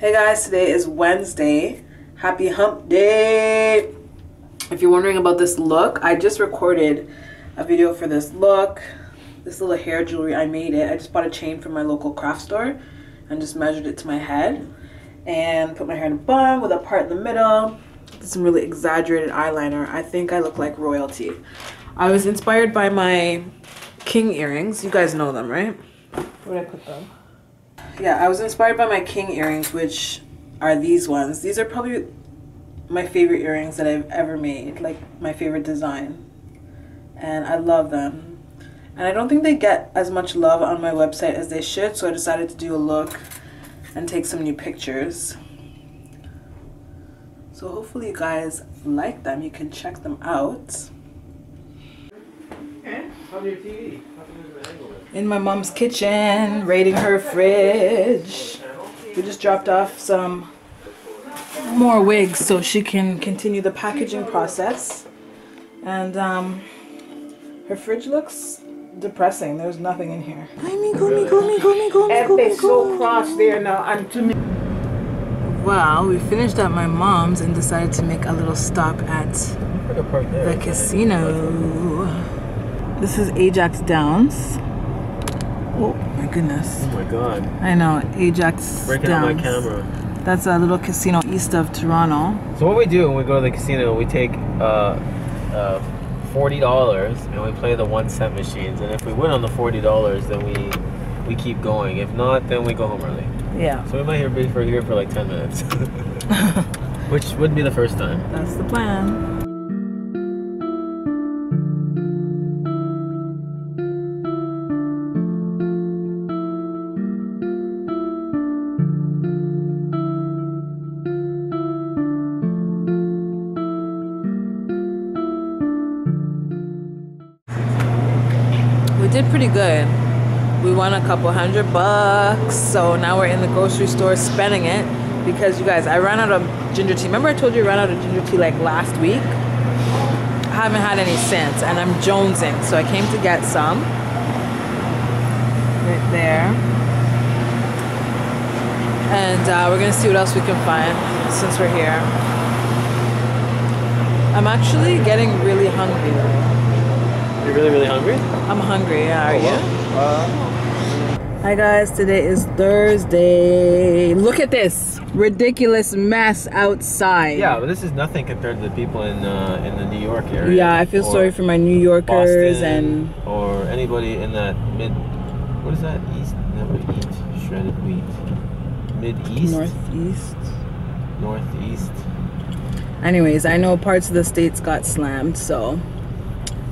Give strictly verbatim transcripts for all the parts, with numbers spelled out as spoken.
Hey guys, today is Wednesday. Happy hump day. If you're wondering about this look, I just recorded a video for this look. This little hair jewelry, I made it. I just bought a chain from my local craft store and just measured it to my head and put my hair in a bun with a part in the middle. Did some really exaggerated eyeliner. I think I look like royalty. I was inspired by my king earrings. You guys know them, right? Where did I put them? Yeah, I was inspired by my king earrings, which are these ones. These are probably my favorite earrings that I've ever made, like my favorite design. And I love them. And I don't think they get as much love on my website as they should, so I decided to do a look and take some new pictures. So hopefully you guys like them. You can check them out. In my mom's kitchen, raiding her fridge. We just dropped off some more wigs so she can continue the packaging process. And um, her fridge looks depressing. There's nothing in here. Wow, we finished at my mom's and decided to make a little stop at the casino. This is Ajax Downs. Oh my goodness. Oh my god. I know, Ajax Breaking Downs. Breaking out my camera. That's a little casino east of Toronto. So what we do when we go to the casino, we take uh, uh, forty dollars and we play the one cent machines. And if we win on the forty dollars, then we we keep going. If not, then we go home early. Yeah. So we might be for here for like ten minutes. Which would be the first time. That's the plan. Did pretty good. We won a couple hundred bucks, so now we're in the grocery store spending it because you guys, I ran out of ginger tea. Remember I told you I ran out of ginger tea like last week? I haven't had any since and I'm jonesing, so I came to get some. Right there. And uh, we're gonna see what else we can find since we're here. I'm actually getting really hungry. You're really, really hungry? I'm hungry, yeah, are oh, well. you? Uh, Hi guys, today is Thursday. Look at this ridiculous mess outside. Yeah, but this is nothing compared to the people in uh, in the New York area. Yeah, I feel sorry for my New Yorkers Boston, and... Or anybody in that mid... What is that? East? Never eat shredded wheat. Mid-East? Northeast. Northeast. Anyways, I know parts of the states got slammed, so...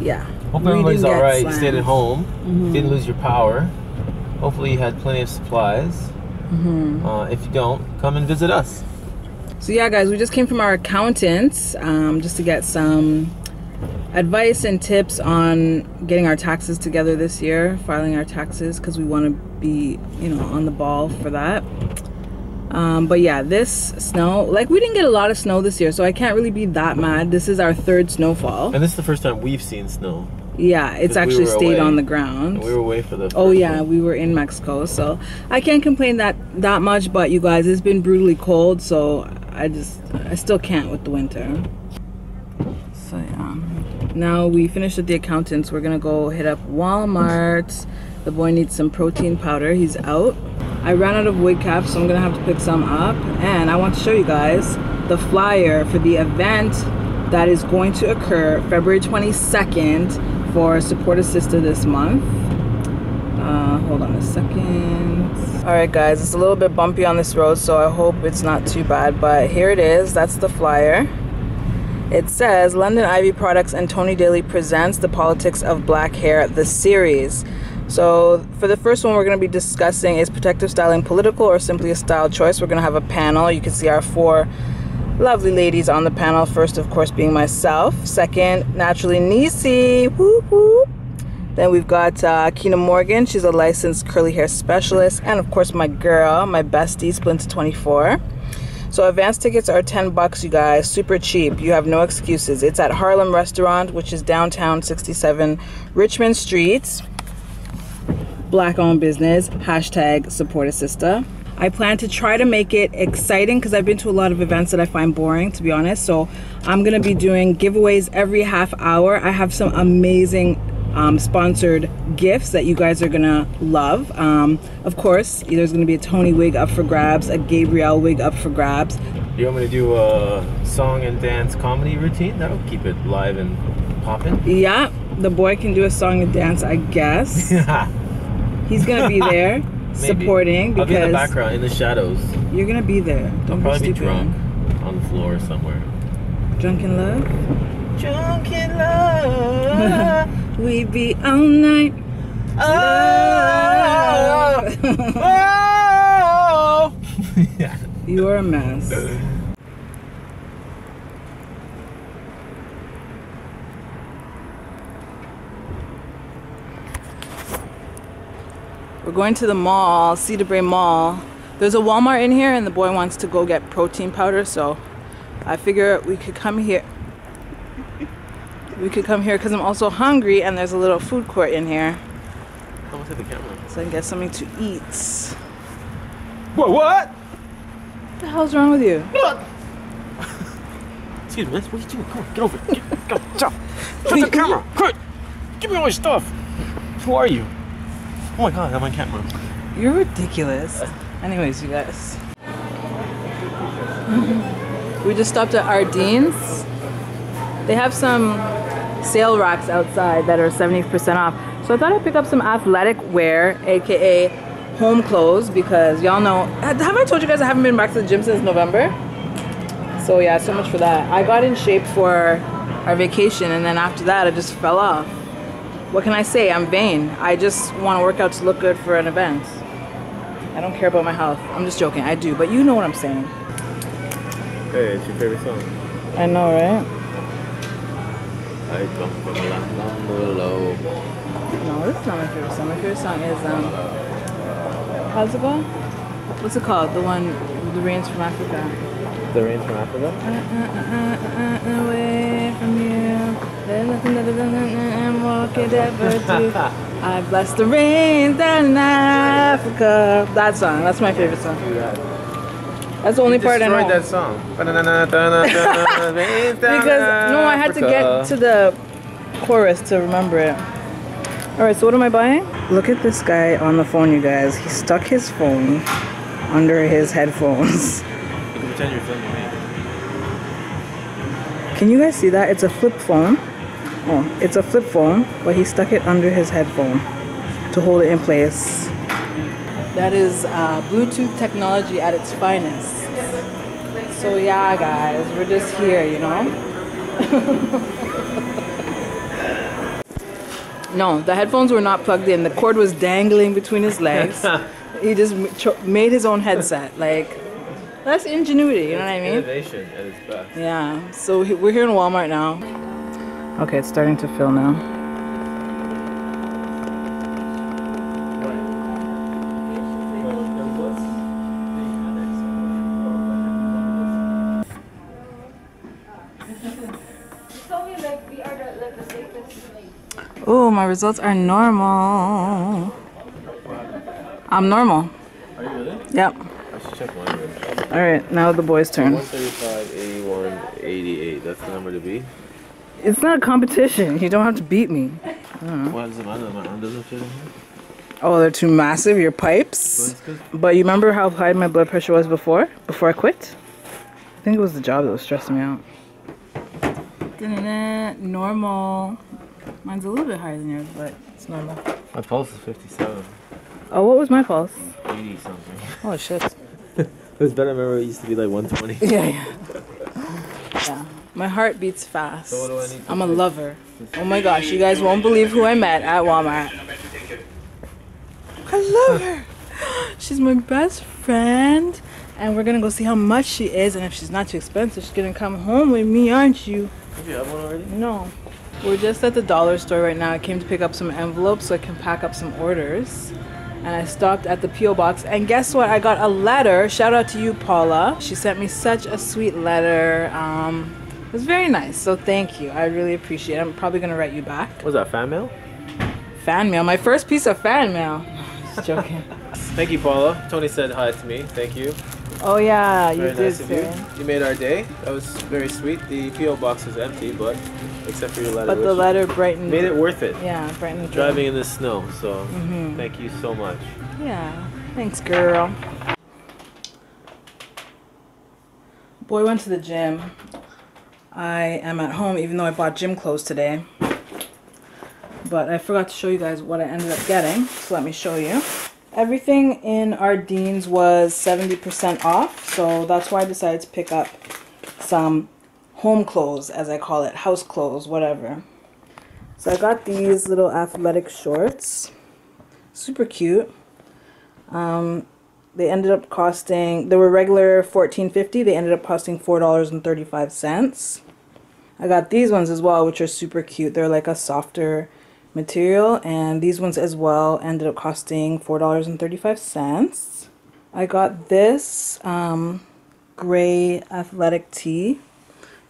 Yeah. Hope everybody's alright. You stayed at home. Mm-hmm. Didn't lose your power. Hopefully you had plenty of supplies. Mm-hmm. uh, if you don't, come and visit us. So yeah guys, we just came from our accountants um, just to get some advice and tips on getting our taxes together this year, filing our taxes, because we want to be, you know, on the ball for that. Um, but yeah, this snow, like we didn't get a lot of snow this year, so I can't really be that mad. This is our third snowfall. And this is the first time we've seen snow. Yeah, it's actually stayed on the ground. We were away for the first one. Oh yeah, we were in Mexico, so I can't complain that, that much, but you guys, it's been brutally cold, so I just, I still can't with the winter. So yeah. Now we finished at the accountants, we're gonna go hit up Walmart. The boy needs some protein powder, he's out. I ran out of wig caps, so I'm gonna have to pick some up. And I want to show you guys the flyer for the event that is going to occur February twenty-second for Support a Sister this month. Uh, hold on a second. All right guys, it's a little bit bumpy on this road, so I hope it's not too bad, but here it is, that's the flyer. It says, London Ivy Products and Toni Daley presents The Politics of Black Hair, the series. So for the first one we're going to be discussing is protective styling political or simply a style choice. We're going to have a panel. You can see our four lovely ladies on the panel. First, of course, being myself. Second, Naturally Nicey. Whoop, whoop. Then we've got uh, Keena Morgan. She's a licensed curly hair specialist. And, of course, my girl, my bestie, Splinter twenty-four. So advance tickets are ten bucks, you guys, super cheap. You have no excuses. It's at Harlem Restaurant, which is downtown sixty-seven Richmond Street. Black owned business, hashtag support a sister. I plan to try to make it exciting because I've been to a lot of events that I find boring, to be honest. So I'm going to be doing giveaways every half hour. I have some amazing um, sponsored gifts that you guys are going to love. Um, of course, there's going to be a Toni wig up for grabs, a Gabrielle wig up for grabs. You want me to do a song and dance comedy routine? That'll keep it live and popping. Yeah, the boy can do a song and dance, I guess. He's going to be there. Maybe. Supporting, because I'll be in the background, in the shadows. You're gonna be there. Don't I'll probably be, be drunk on the floor somewhere. Drunk in love. Drunk in love. We be all night. Oh. Oh. Yeah. You are a mess. We're going to the mall, Cedarbrae Mall. There's a Walmart in here and the boy wants to go get protein powder, so I figure we could come here. We could come here because I'm also hungry and there's a little food court in here. I want to the camera. So I can get something to eat. What, what? What the hell's wrong with you? What? Excuse me, what are you doing? Come on, get over here. Come on, stop. Shut the camera, quick. Give me all my stuff. Who are you? Oh my god, I'm on camera. You're ridiculous. Anyways, you guys. We just stopped at Ardene's. They have some sale racks outside that are seventy percent off. So I thought I'd pick up some athletic wear, aka home clothes, because y'all know, haven't I told you guys I haven't been back to the gym since November? So yeah, so much for that. I got in shape for our vacation and then after that I just fell off. What can I say? I'm vain. I just want to work out to look good for an event. I don't care about my health. I'm just joking. I do, but you know what I'm saying. Hey, it's your favorite song. I know, right? I come from a land down below. No, this is not my favorite song. My favorite song is, um, how's it called? What's it called? The one, The Rain's from Africa. The Rain's from Africa? Uh, uh, uh, uh, uh, away from you. There's nothing other than an walk it ever do. I bless the rain down in Africa. That song, that's my favorite song. That's the only part I know. You destroyed that song. Because, no, I had to get to the chorus to remember it. Alright, so what am I buying? Look at this guy on the phone, you guys. He stuck his phone under his headphones. You can pretend you're filming me. Can you guys see that? It's a flip phone. Oh, it's a flip phone, but he stuck it under his headphone to hold it in place. That is uh, Bluetooth technology at its finest. So yeah, guys, we're just here, you know? No, the headphones were not plugged in. The cord was dangling between his legs. He just made his own headset. Like, that's ingenuity, you know what I mean? Innovation at its best. Yeah, so we're here in Walmart now. Okay, it's starting to fill now. Oh, my results are normal. I'm normal. Are you really? Yep. I should check mine. All right, now the boy's turn. one thirty-five, eighty-one, eighty-eight. That's the number to be. It's not a competition. You don't have to beat me. Why does it matter? My arm doesn't fit in here. Oh, they're too massive, your pipes. But you remember how high my blood pressure was before? Before I quit? I think it was the job that was stressing me out. Normal. Mine's a little bit higher than yours, but it's normal. My pulse is fifty-seven. Oh, what was my pulse? eighty something. Oh, shit. It was better. I remember it used to be like one twenty. Yeah, yeah. Yeah. My heart beats fast. So what do I need to I'm a do? Lover. Oh my gosh, you guys won't believe who I met at Walmart. I love her. She's my best friend. And we're gonna go see how much she is, and if she's not too expensive, she's gonna come home with me, aren't you? Did you have one already? No. We're just at the dollar store right now. I came to pick up some envelopes so I can pack up some orders. And I stopped at the P O box, and guess what? I got a letter. Shout out to you, Paula. She sent me such a sweet letter. Um, It was very nice, so thank you. I really appreciate it. I'm probably gonna write you back. What was that, fan mail? Fan mail, my first piece of fan mail. Just joking. Thank you, Paula. Toni said hi to me. Thank you. Oh yeah, you very did. Nice of you. You made our day. That was very sweet. The P O box was empty, but except for your letter. But the letter brightened. Made it worth it. Yeah, brightened. Driving in the snow, so mm-hmm. Thank you so much. Yeah, thanks, girl. Boy went to the gym. I am at home, even though I bought gym clothes today. But I forgot to show you guys what I ended up getting, so let me show you. Everything in Ardene's was seventy percent off, so that's why I decided to pick up some home clothes, as I call it, house clothes, whatever. So I got these little athletic shorts, super cute. Um, they ended up costing, they were regular fourteen fifty, they ended up costing four dollars and thirty-five cents. I got these ones as well, which are super cute. They're like a softer material, and these ones as well ended up costing four dollars and thirty-five cents. I got this um, gray athletic tee.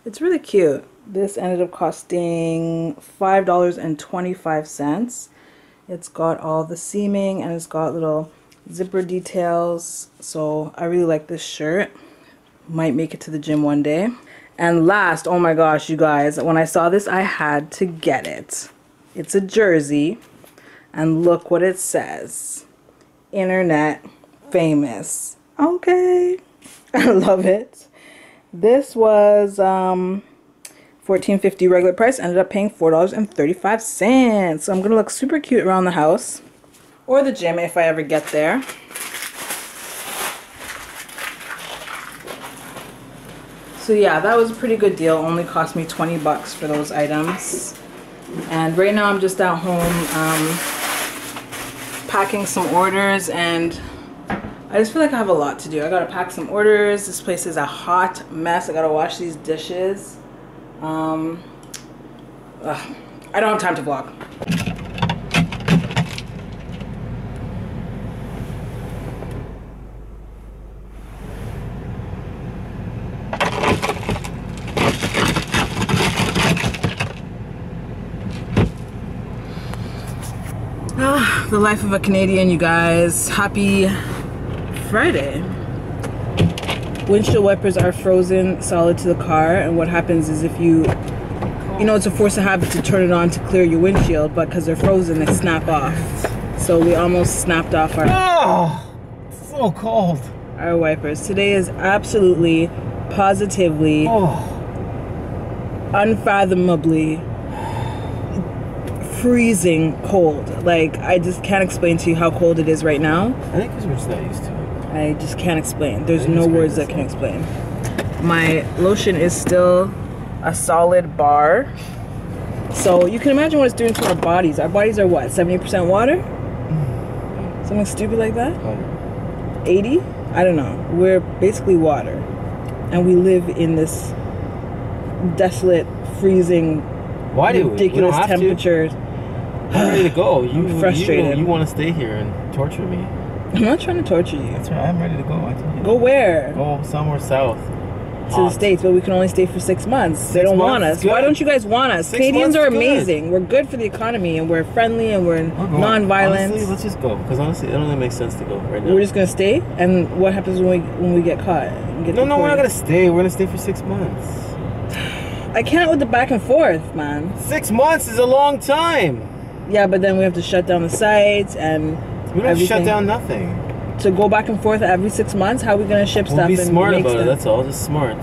It's really cute. This ended up costing five dollars and twenty-five cents. It's got all the seaming and it's got little zipper details, so I really like this shirt. Might make it to the gym one day. And last, oh my gosh, you guys, when I saw this I had to get it. It's a jersey, and look what it says. Internet famous. Okay. I love it. This was um, fourteen fifty regular price. Ended up paying four dollars and thirty-five cents. So I'm going to look super cute around the house or the gym if I ever get there. So yeah, that was a pretty good deal. Only cost me twenty bucks for those items. And right now I'm just at home um, packing some orders, and I just feel like I have a lot to do. I gotta pack some orders. This place is a hot mess. I gotta wash these dishes. Um, ugh, I don't have time to vlog. The life of a Canadian, you guys. Happy Friday. Windshield wipers are frozen solid to the car, and what happens is if you, you know, it's a force of habit to turn it on to clear your windshield, but because they're frozen, they snap off. So we almost snapped off our. Oh, it's so cold. Our wipers. Today is absolutely, positively, oh. unfathomably. Freezing cold. Like, I just can't explain to you how cold it is right now. I think it's much that used to. I just can't explain. There's no words that can explain. My lotion is still a solid bar. So you can imagine what it's doing to our bodies. Our bodies are what? seventy percent water? Something stupid like that? eighty? I don't know. We're basically water. And we live in this desolate, freezing, Why do ridiculous temperatures. I'm ready to go. You, I'm frustrated. You, you want to stay here and torture me. I'm not trying to torture you. That's right. I'm ready to go. I told you. Go where? Go somewhere south. To Hot. The States, but we can only stay for six months. Six they don't months want us. Good. Why don't you guys want us? Six Canadians are amazing. Good. We're good for the economy, and we're friendly, and we're non-violent. Honestly, let's just go, because honestly, it don't really make sense to go right now. We're just going to stay, and what happens when we, when we get caught? Get no, no, we're not going to stay. We're going to stay for six months. I can't with the back and forth, man. Six months is a long time. Yeah, but then we have to shut down the sites and we don't have to shut down nothing. To go back and forth every six months, how are we gonna ship we'll stuff? Be and smart about stuff? It. That's all. Just smart.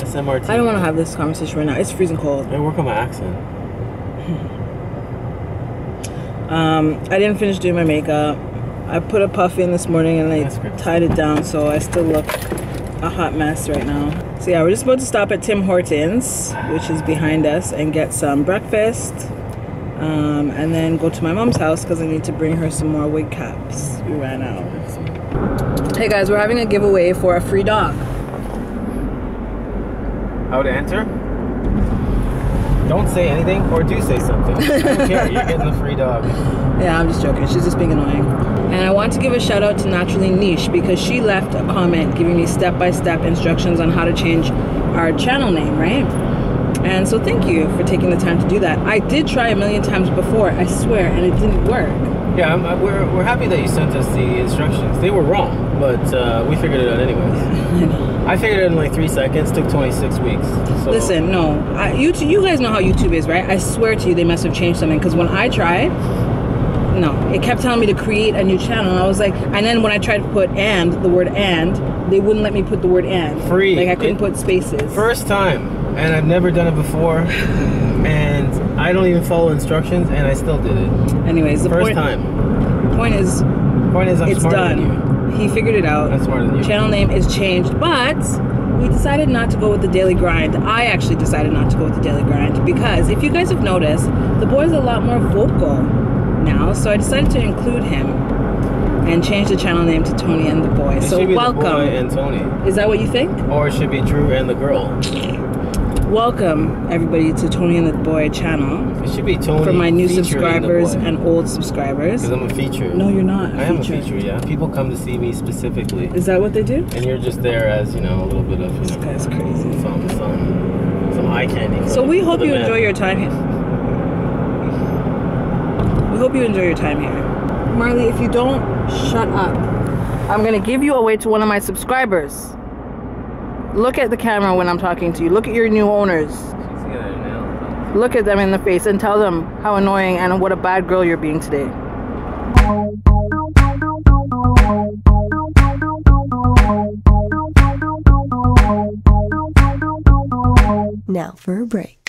S M R T. I don't want to have this conversation right now. It's freezing cold. I work on my accent. um, I didn't finish doing my makeup. I put a puff in this morning and I tied it down, so I still look a hot mess right now. So yeah, we're just about to stop at Tim Hortons, which is behind us, and get some breakfast, um, and then go to my mom's house because I need to bring her some more wig caps. We ran out. Hey guys, we're having a giveaway for a free dog. How to enter? Don't say anything, or do say something. I don't care, you're getting the free dog. Yeah, I'm just joking. She's just being annoying. And I want to give a shout out to Naturally Niche because she left a comment giving me step-by-step instructions on how to change our channel name, right? And so thank you for taking the time to do that. I did try a million times before, I swear, and it didn't work. Yeah, I'm, I'm, we're, we're happy that you sent us the instructions. They were wrong, but uh, we figured it out anyways. I figured it out in like three seconds. Took twenty-six weeks. So. Listen, no. I, you, two, you guys know how YouTube is, right? I swear to you, they must have changed something. Because when I tried, no. It kept telling me to create a new channel. And I was like, and then when I tried to put and, the word and, they wouldn't let me put the word and. Free. Like I couldn't it, put spaces. First time. And I've never done it before. And I don't even follow instructions, and I still did it. Anyways, the first point, time. Point is, point is, I'm it's smarter done. Than you. He figured it out. I'm smarter than you. Channel name is changed, but we decided not to go with the Daily Grind. I actually decided not to go with the Daily Grind because if you guys have noticed, the boy's a lot more vocal now, so I decided to include him and change the channel name to Toni and the Boy. It so should be welcome, the boy and Toni. Is that what you think? Or it should be Drew and the girl. Welcome, everybody, to Toni and the Boy channel. It should be Toni for my new subscribers and old subscribers. Because I'm a feature. No, you're not. I am a feature, yeah. People come to see me specifically. Is that what they do? And you're just there as, you know, a little bit of, you know, that's crazy. Some, some, some eye candy. So we hope you enjoy your time here. We hope you enjoy your time here. Marley, if you don't shut up, I'm going to give you away to one of my subscribers. Look at the camera when I'm talking to you. Look at your new owners. Look at them in the face and tell them how annoying and what a bad girl you're being today. Now for a break.